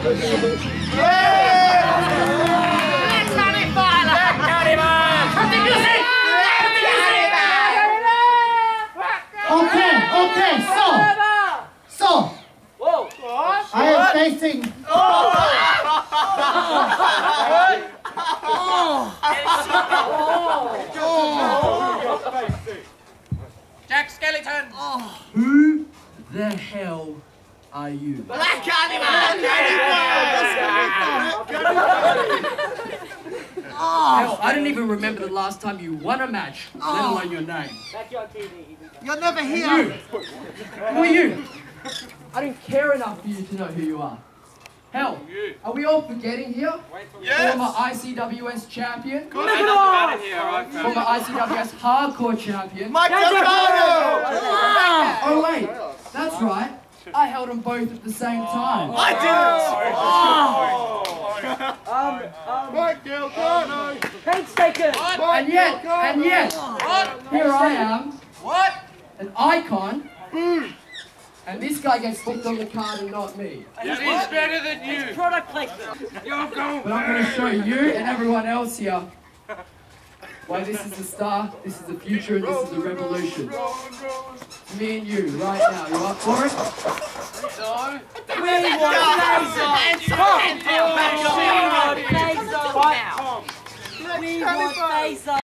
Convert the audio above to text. Okay, so I am facing. Jack Skellington. Who the hell are you? Black Candyman. Hell, I don't even remember the last time you won a match, let alone your name. You're never here. You. Who are you? I don't care enough for you to know who you are. Hell, are we all forgetting here? Yes. Former ICWS champion. Good. Former ICWS hardcore champion. Mike Delgado! Oh wait, that's right. I held them both at the same time. I didn't! Mike Delgado! Painstaker! And yet, here I am. What? An icon. Boom! And this guy gets booked on the card and not me. He's better than you. It's product placement. But I'm going to show you and everyone else here why this is the star, this is the future, and this is the revolution. Me and you, right now. You up for it? No. We want Fazer. We want Fazer.